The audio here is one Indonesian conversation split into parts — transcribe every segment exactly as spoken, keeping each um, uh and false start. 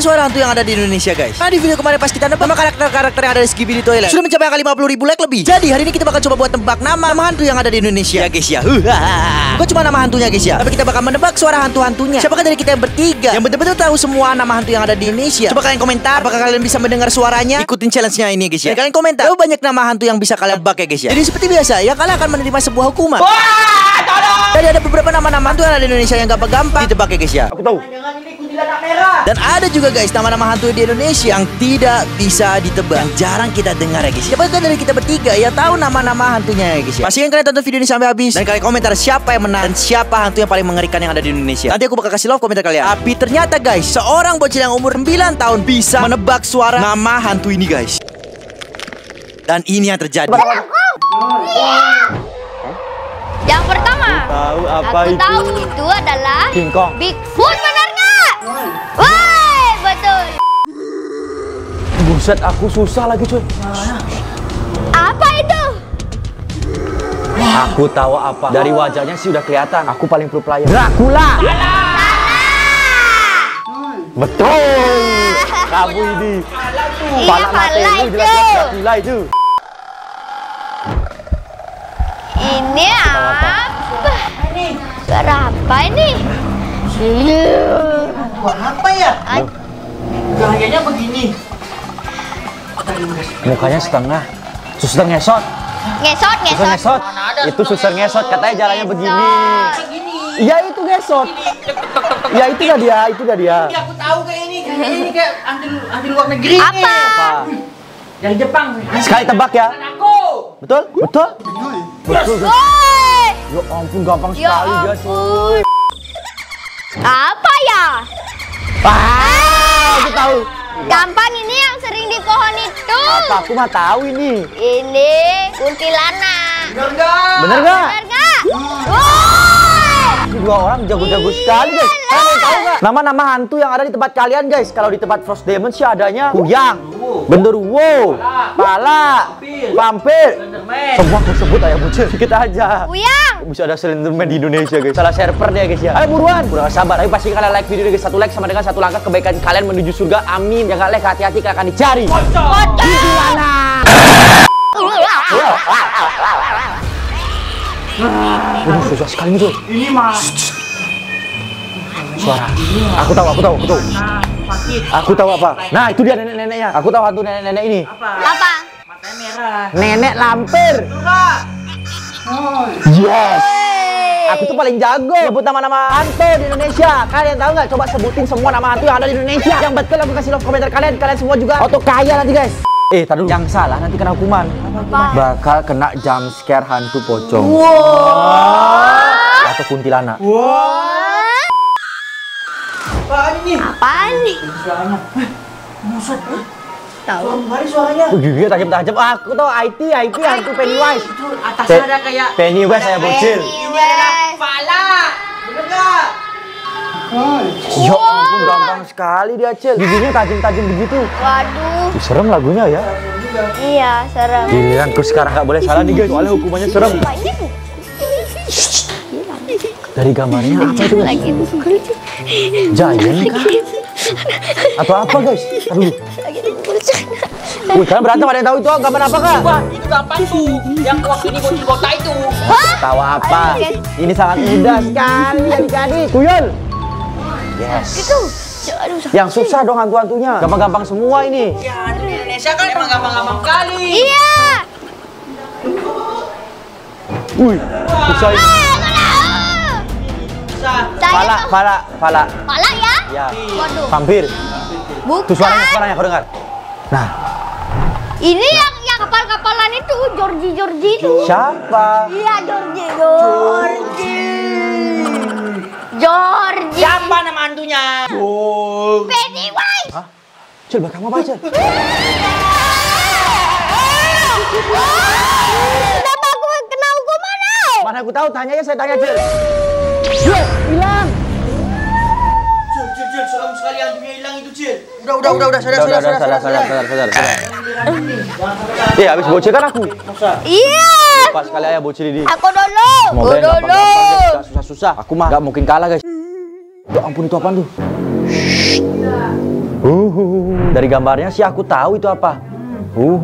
suara hantu yang ada di Indonesia, guys. Nah, di video kemarin pas kita nebak nama karakter-karakter yang ada di Skibidi Toilet sudah mencapai angka lima puluh ribu like lebih. Jadi hari ini kita bakal coba buat tebak nama, nama hantu yang ada di Indonesia ya, guys ya. Bukan cuma nama hantunya, guys ya, tapi kita bakal menebak suara hantu-hantunya. Siapakah dari kita yang bertiga yang betul-betul tahu semua nama hantu yang ada di Indonesia? Coba kalian komentar apakah kalian bisa mendengar suaranya. Ikutin challenge-nya ini, guys ya. Dan kalian komentar berapa banyak nama hantu yang bisa kalian tebak ya, guys ya. Jadi seperti biasa ya, kalian akan menerima sebuah hukuman. Wah, tolong. Jadi ada beberapa nama-nama hantu yang ada di Indonesia yang gampang-gampang ditebak ya, guys ya. Aku tahu. Dan ada juga, guys, nama-nama hantu di Indonesia yang tidak bisa ditebak, yang jarang kita dengar ya, guys. Siapa dari kita bertiga yang tahu nama-nama hantunya ya, guys ya. Pastikan kalian tonton video ini sampai habis dan kalian komentar siapa yang menang dan siapa hantu yang paling mengerikan yang ada di Indonesia. Nanti aku bakal kasih love komentar kalian. Tapi ternyata, guys, seorang bocil yang umur sembilan tahun bisa menebak suara nama hantu ini, guys. Dan ini yang terjadi. Yang pertama, aku tahu apa aku itu? Tahu itu adalah King Kong. Bigfoot, benar nggak? Woi, betul. Buset, aku susah lagi, coy. Apa itu? Aku tahu apa. Dari wajahnya sih udah kelihatan. Aku paling pro player. Dracula. Salah. Betul. Kamu ini. Iya, pala itu. Dracula itu. Ini apa? Suara apa ini? Suara apa ya? Gayanya begini. Mukanya setengah. Suster Ngesot. Ngesot, Ngesot. Ngesot. Itu Suster Ngesot. Katanya jalannya begini. Iya itu Ngesot. Ya itu dah dia, itu dah dia. Aku tahu kayak ini, kayak ini kayak anti luar negeri. Apa? Dari Jepang. Sekali tebak ya. Betul? Betul? Betul. Ya ampun, gampang sekali dia, cuy. Apa ya? Ah, aku tahu. Gampang, ini yang sering di pohon itu. Apa, aku mah tahu ini. Ini kuntilanak. Bener enggak? Bener enggak? Bener enggak? Woi. Dua orang jago-jago sekali, guys. Kalian tahu enggak nama-nama hantu yang ada di tempat kalian, guys? Kalau di tempat Frost Demon sih adanya Kuyang, Gengur, pala, lampir, semua aku sebut ayah bucil sedikit aja. Kuyang. Bisa ada Slenderman di Indonesia, guys. Salah server deh, guys ya. Ayo buruan, kurang sabar. Tapi pasti kalian like video ini, guys. Satu like sama dengan satu langkah kebaikan kalian menuju surga. Amin. Jangan like, hati-hati kalian akan dicari. Pocong. Ini susah sekali itu. Ini mah suara. Aku tahu, aku tahu, aku tahu. Aku tahu apa. Nah, itu dia nenek-neneknya. Aku tahu hantu nenek-nenek ini. Apa? Apa? Matanya merah. Nenek Lampir. Enggak. Oh. Yes. Hey. Aku tuh paling jago sebut nama-nama hantu di Indonesia. Kalian tahu nggak? Coba sebutin semua nama hantu yang ada di Indonesia. Yang betul aku kasih love komentar kalian. Kalian semua juga auto kaya nanti, guys. Eh, tadi yang salah nanti kena hukuman. Apa? Bakal kena jump scare hantu pocong. Wow. Wow. Atau kuntilanak. Wow. Apaan ini? Apaan nih? Suaranya. Buset. Tahu. Suara suaranya. Gigi tajam-tajam. Aku tahu I T, I T hantu Pennywise. Itu atasnya ada kayak Pennywise saya bocil. Pennywise. Pala. Bener enggak? Hoi. Ya ampun, gampang sekali dia, Cil. Giginya tajam-tajam begitu. Waduh. Serem lagunya ya. Iya, serem. Jailangkos sekarang enggak boleh salah nih, guys. Soalnya hukumannya serem. Dari gambarnya apa itu? Jajan kah? Atau apa, guys? Aduh. Wih, kalian berantem, ada yang tahu itu gambar apa kah? Itu gambar itu yang waktu ini bocil botak itu. Tahu apa? Ini sangat mudah sekali, adik-adik. Tuyul. Yes. Yang susah dong hantu-hantunya. Gampang-gampang semua ini. Ya, di Indonesia kan emang gampang-gampang kali. Iya. Wih, susah ini. Pala, pala, pala. Pala ya? Ya. Hampir. Bukan. Tuh suaranya, suaranya aku dengar. Nah. Ini nah. yang yang kapal-kapalan itu, Georgie, Georgie itu. Siapa? Iya, Georgie, Georgie. Georgie. Siapa nama hantunya? Oh. Pennywise. Hah? Coba kamu baca. Kenapa aku kena hukuman? Mana aku tahu, tanya aja, saya tanya aja. Jil, hilang. Jil, Jil, Jil, serem sekali hantunya hilang itu, Jil. Udah, udah, udah, udah, sadar, sadar, sadar, sadar, sadar, sadar. Iya, habis bocil kan aku. Iya. Pas sekali ayah bocil ini. Aku dulu. Aku dulu. Susah-susah. Aku mah nggak mungkin kalah, guys. Ya ampun, itu apaan tuh? Dari gambarnya sih aku tahu itu apa. Uhuh.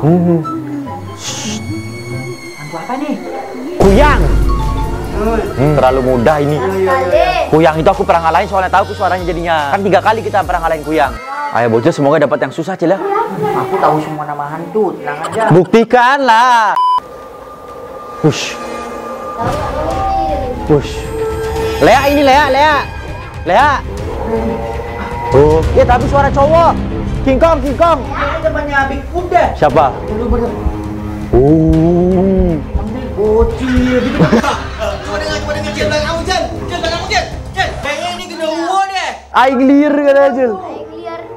Uhuh. Hantu apa nih? Kuyang. Hmm, terlalu mudah ini. Kuyang itu aku pernah ngalahin soalnya tahu aku suaranya jadinya. Kan tiga kali kita pernah ngalahin kuyang. Ayo bocah, semoga dapat yang susah, Cila. Aku tahu semua nama hantu, tenang aja. Buktikanlah. Push. Push. Lea ini Lea, Lea. Lea. Oh, ya tapi suara cowok. King Kong, King Kong. Ini temannya Bigfoot deh. Siapa? Oh. Ambil bocil gitu. Coba dengar, coba dengar Jel, Bang Aujan. Jel, Bang Aujan. Jel, kayaknya ini gede uwo deh. Aing liar kata Jel.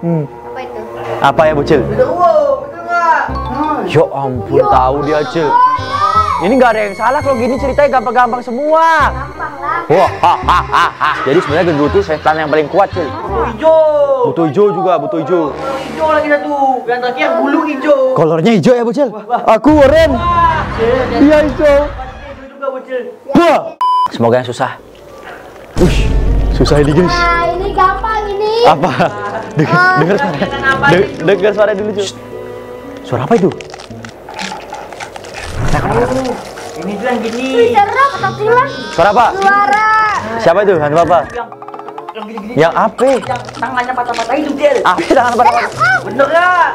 Hmm. Apa itu? Apa ya bocil? Betul, betul nggak? Ya ampun, yo, tahu dia Cil. Ini nggak ada yang salah kalau gini ceritanya gampang-gampang semua. Gampang lah. Wah, hahaha. Jadi sebenarnya gendut itu setan yang paling kuat Cil. Butuh hijau. Butuh hijau juga, butuh hijau. Butuh hijau lagi satu. Gantarnya yang bulu hijau. Kolornya hijau ya bocil. Aku oren. Iya hijau. Wah. Semoga yang susah. Ush, susah ini guys. Nah, ini gampang ini. Apa? Dengar suara, dengar suara dulu cuy. Suara apa itu? Ini bilang gini. Suara atau tulang? Suara apa? Suara. Siapa itu? Hantu apa? Yang gini-gini. Yang apa? Yang tangannya patah-patah itu Del. Apa tangan patah-patah? Bener nggak?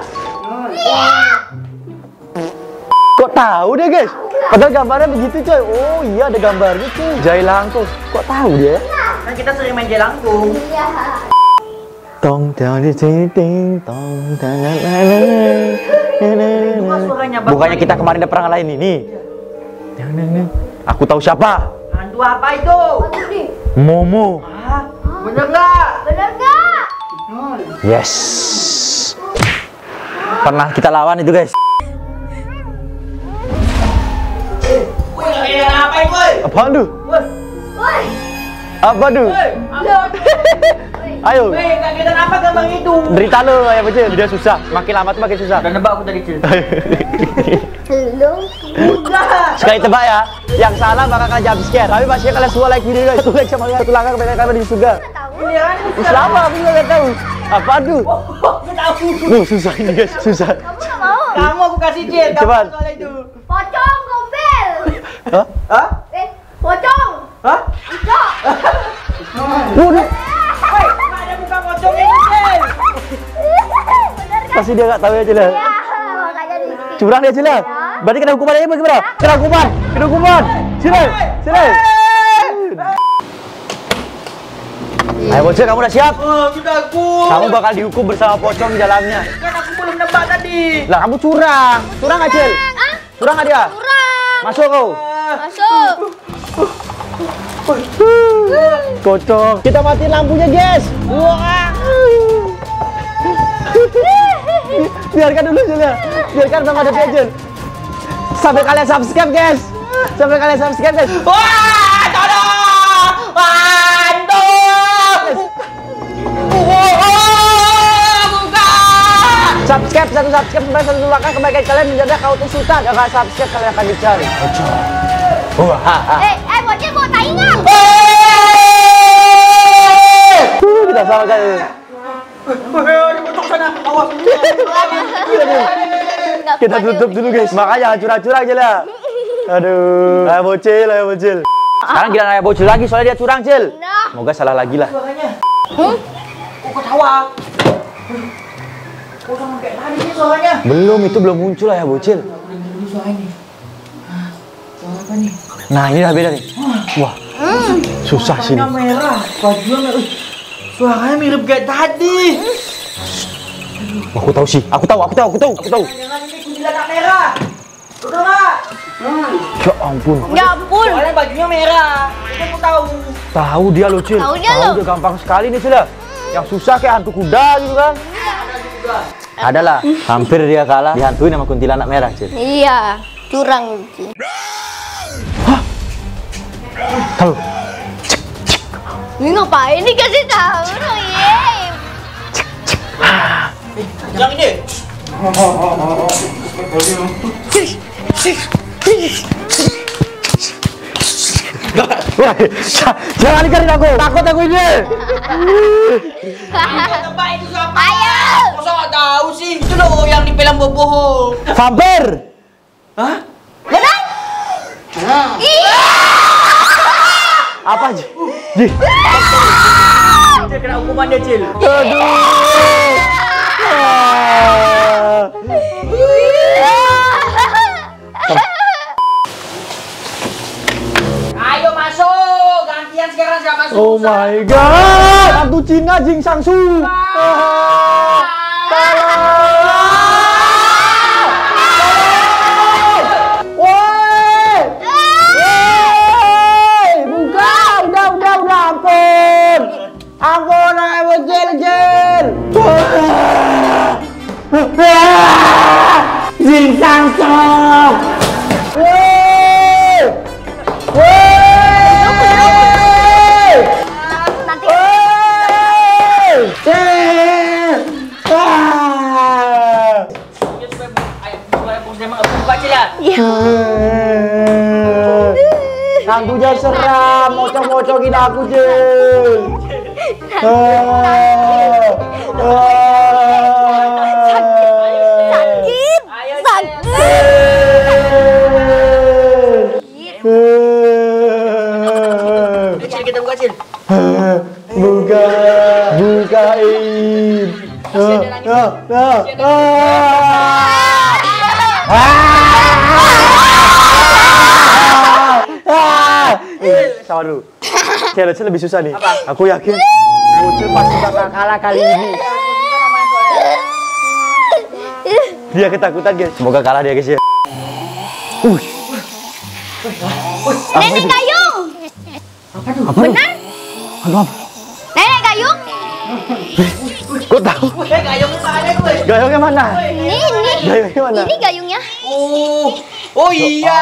Kok tahu deh guys? Padahal gambarnya begitu coy. Oh iya ada gambarnya tuh. Jailangkos. Kok tahu dia? Kan kita sering main Jailangkos. Iya. Tong tong ting ting tong tang la la la. Bukannya kita kemarin udah pernah ngalahin ini. Aku tahu siapa. Hantu apa itu? Momo. Hah? Bener enggak? Bener enggak? Yes. Pernah kita lawan itu, guys. Woi, apa itu? Apaan tuh? Woi. Apa tuh? Ayo. Weh, kagetan apa gampang itu? Derita lo, ya bocil. Dia susah. Makin lama tuh makin susah. Udah nebak aku tadi, Cil. Udah. Sekali tebak ya. Yang salah bakal kena jump scare. Tapi pastinya kalian semua like video guys. Like sama like. Tulangkan kepada kalian di sugar. Ini kan Islam aku enggak tahu. Apa aduh? Enggak tahu. Loh, susah ini guys, susah. Kamu enggak mau. Kamu aku kasih Cil. Cepat. Pocong gombel. Hah? Hah? Eh, pocong. Hah? Pocong. Waduh. Pasti dia nggak tahu ya Cila. Curang dia Cila. Berarti kena hukuman aja bagaimana? Kena hukuman, kena hukuman. Cila, Cila. Ayo bocil, kamu udah siap? Sudah aku. Kamu bakal dihukum bersama pocong di dalamnya. Kan aku belum nebak tadi. Lah kamu curang, curang nggak Cil? Curang nggak dia? Curang. Masuk kau. Masuk. Kocok. Kita matiin lampunya guys. Wah. Biarkan dulu Jel, biarkan bang ada Jel. Sampai kalian subscribe guys, sampai kalian subscribe guys. Wah, tolong, bantu. Wah, buka. Subscribe satu subscribe sampai satu langkah kebaikan kalian menjadi kautus sultan. Jika subscribe kalian akan dicari. Wah. Eh, eh, bocil mau taingan. Kita sama guys. Kita tutup dulu guys, makanya curang-curang aja lah. Aduh, ayo bocil, ayo bocil. Sekarang giliran ayo bocil lagi, soalnya dia curang Cil. Semoga salah lagi lah. Hah? Kok ketawa? Kok sama kayak tadi sih suaranya? Belum, itu belum muncul ayo bocil. Nah ini udah beda nih. Wah, susah sih ini. Suaranya mirip kayak tadi. Aku tahu sih. Aku tahu, aku tahu, aku tahu, aku tahu. Jangan-jangan ini kuntilanak merah. Udah nggak? Ya ampun. Ya ampun. Soalnya bajunya merah. Itu aku tahu. Tahu dia loh, Cil. Tahu dia loh. Udah gampang sekali nih, Cil. Yang susah kayak hantu kuda gitu kan? Ada juga. Adalah. Hampir dia kalah. Dihantuin sama kuntilanak merah, Cil. Iya. Curang, Cil. Hah? Tahu. Ini ngapain nih kasih tahu dong, yeay. Yang ini. Jangan dikarin aku, takut aku ini. Apa itu siapa? Ayo. Masa nggak tahu sih? Itu loh yang di film boboho. Sabar. Hah? Benar? Iya. Apa aja? Jih. Dia kena hukuman dia, Cil. Ayo masuk, gantian sekarang nggak masuk. Oh my god, hantu Cina Jing Sangsu. Hantunya seram, mocong-mocongin aku, Jeng. Sakit, sakit. Kita buka, Cil. Buka, bukain. Sama dulu. Cil, Cil lebih susah nih. Apa? Aku yakin Cil pasti bakal kalah kali ini. Dia ketakutan, guys. Semoga kalah dia, guys, ya. Uy. Nenek Kayung. Apa tuh? Benar? Apa? Nenek Kayung? Kok tahu? Nenek Kayung mana, gue? Gayungnya mana? Ini, ini. Gayungnya mana? Ini gayungnya. Oh. Oh iya.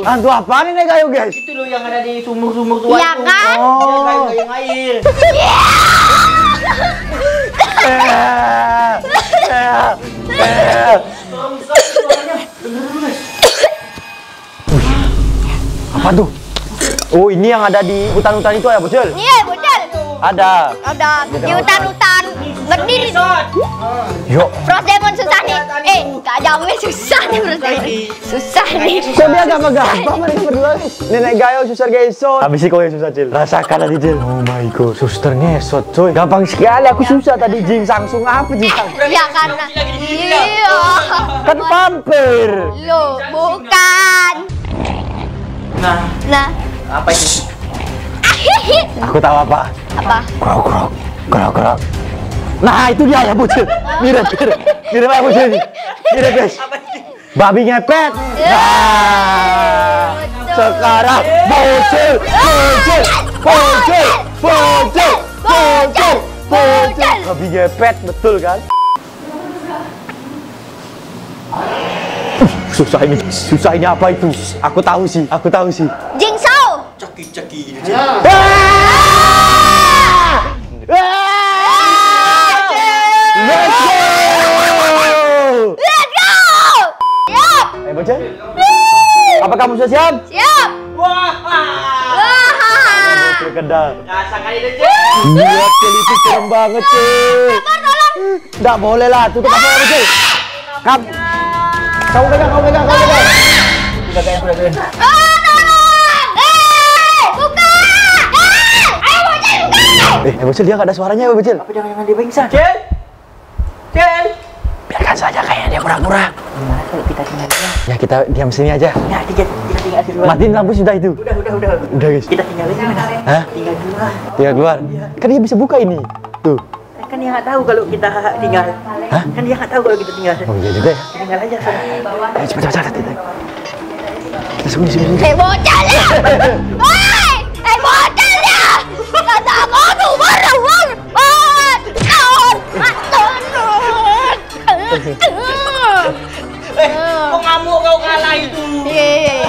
Hantu apa nih, Nenek Kayung, guys? Itu loh yang ada di sumur-sumur tua. Iya kan? Oh, gayung-gayung air. Apa tuh? Oh, ini yang ada di hutan-hutan itu ya, Bocil? Iya, Bocil. Ada. Ada di hutan-hutan berdiri. Yo. Frost Demon susah nih. Eh, enggak jawabnya susah nih, Frost Demon. Susah nih. Coba dia agak gampang mereka berdua nih. Nenek Gayo, Suster Ngesot. Habis sih kau yang susah, Cil. Rasakan tadi, Cil. Oh my god, Suster Ngesot, coy. Gampang sekali, aku susah tadi. Jing Sangsung apa, Jing Sangsung? Iya karena. Iya. Kan vampir. Loh, bukan. Nah. Nah. Apa itu? Aku tahu apa. Apa? Krok krok. Krok krok. Nah, itu dia ya, Bocil. Mirip, mirip. Mirip apa, Bocil? Mirip, guys. Babi ngepet. Nah. Sekarang Bocil, Bocil, Bocil, Bocil, Bocil, Bocil. Babi ngepet, betul kan? Susah ini. Susah ini apa itu? Aku tahu sih. Aku tahu sih. Jingsau. Ceki-ceki. Bocil? Apa kamu sudah siap? Siap. Wah. Wah. Bocil kedal. Rasakan itu, Cil. Buat Cil itu serem banget, Cil. Sabar, tolong. Enggak boleh lah, tutup apa kamu, Cil? Kamu. Kamu pegang, kamu pegang, kamu pegang. Sudah kayak sudah sudah. Ah, tolong. Eh, buka. Eh, ayo Bocil, buka. Eh, Bocil dia enggak ada suaranya, Bocil. Apa jangan-jangan dia pingsan? Cil. Cil. Biarkan saja kayaknya dia kurang-kurang. Gimana kalau kita tinggal dia? Ya kita diam sini aja. Ya, kita, kita tinggal di luar. Matiin lampu sudah itu. Udah, udah, udah. Udah, guys. Kita tinggal di mana? Hah? Tinggal di luar. Tinggal keluar. Ya. Kan dia bisa buka ini. Tuh. Kan dia nggak tahu kalau kita tinggal. Hah? Kan dia nggak tahu kalau kita tinggal. Oh iya juga ya. Tinggal aja sana. Ayo cepat cepat kita. Kita sembunyi sini. Eh bocah ya. Woi, eh bocah ya. Kata kau tuh marah banget. Eh, kok ngamuk kau kalah itu? Iya, iya, iya.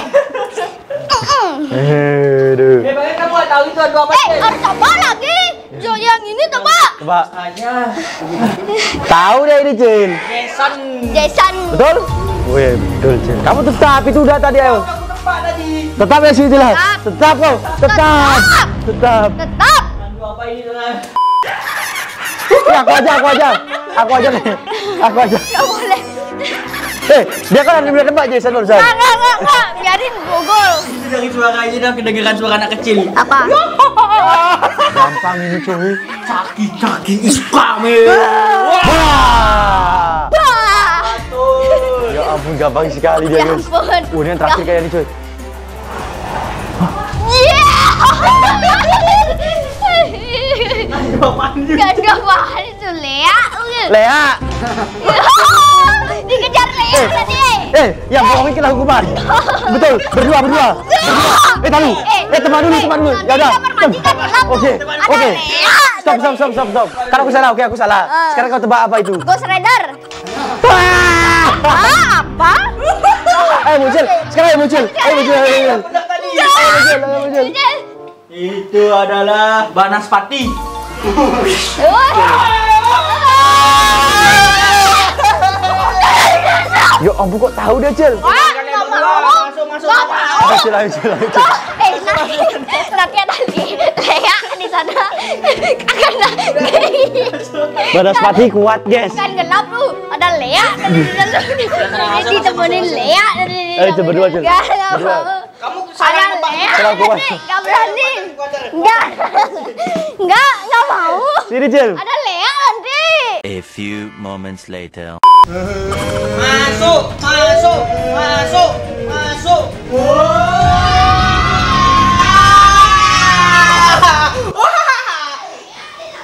Aduh. Eh, bagaimana kamu nggak tahu itu hantu apa? Eh, harus coba lagi. Yang ini tebak. Tebak. Tahu deh ini, Cil. Jason. Jason. Betul? Wih, betul, Cil. Kamu tetap itu udah tadi, ayo. Aku tebak tadi. Tetap ya, Cil. Tetap kau. Tetap. Tetap. Tetap. Hantu apa ini, Tuhan? aku aja, aku aja. Aku aja nih. Aku aja. Enggak boleh. Eh, dia kan ada di depan Jason barusan. Enggak, enggak, enggak, enggak. Biarin gogol. Itu dari suara aja dah kedengeran suara anak kecil. Apa? Gampang ini cuy. Caki-caki iskame. Wah. Ya ampun, gampang sekali dia, guys. Udah yang terakhir kayak ini, cuy. Gak ada apaan itu, Lea. Lea. Dikejar Lea tadi. Eh, yang bohongin kita hukuman. Betul, berdua, berdua. Eh, tahu. Eh, teman dulu, teman dulu. Ya udah. Oke, oke. Stop, stop, stop, stop, stop. Karena aku salah, oke, aku salah. Sekarang kau tebak apa itu? Ghost Rider. Apa? Eh, muncul. Sekarang muncul. Eh, muncul. Eh, muncul. Itu adalah Banaspati. Ya ampun, kok tahu dia, Cil? Wah, gak mau. Masuk, masuk. Gak mau. Masuk, masuk, masuk. Eh, nanti ada Lea di sana. Karena Banaspati kuat, guys. Kan gelap lu. Ada Lea. Ditemenin Lea. Eh, itu berdua, Cil. Gak mau. Kamu salah ngebak. Salah gua. Enggak berani. Enggak. Enggak, enggak mau. Sini, Jel. Ada Lea nanti. A few moments later. Masuk, masuk, masuk, masuk.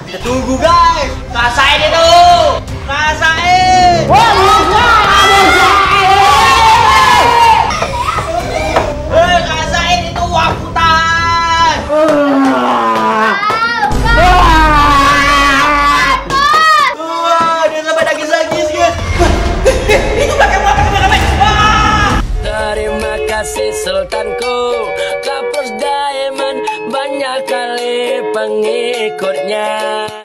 Kita tunggu, guys. Rasain itu. Rasain. Si sultanku, Kapus Diamond banyak kali pengikutnya.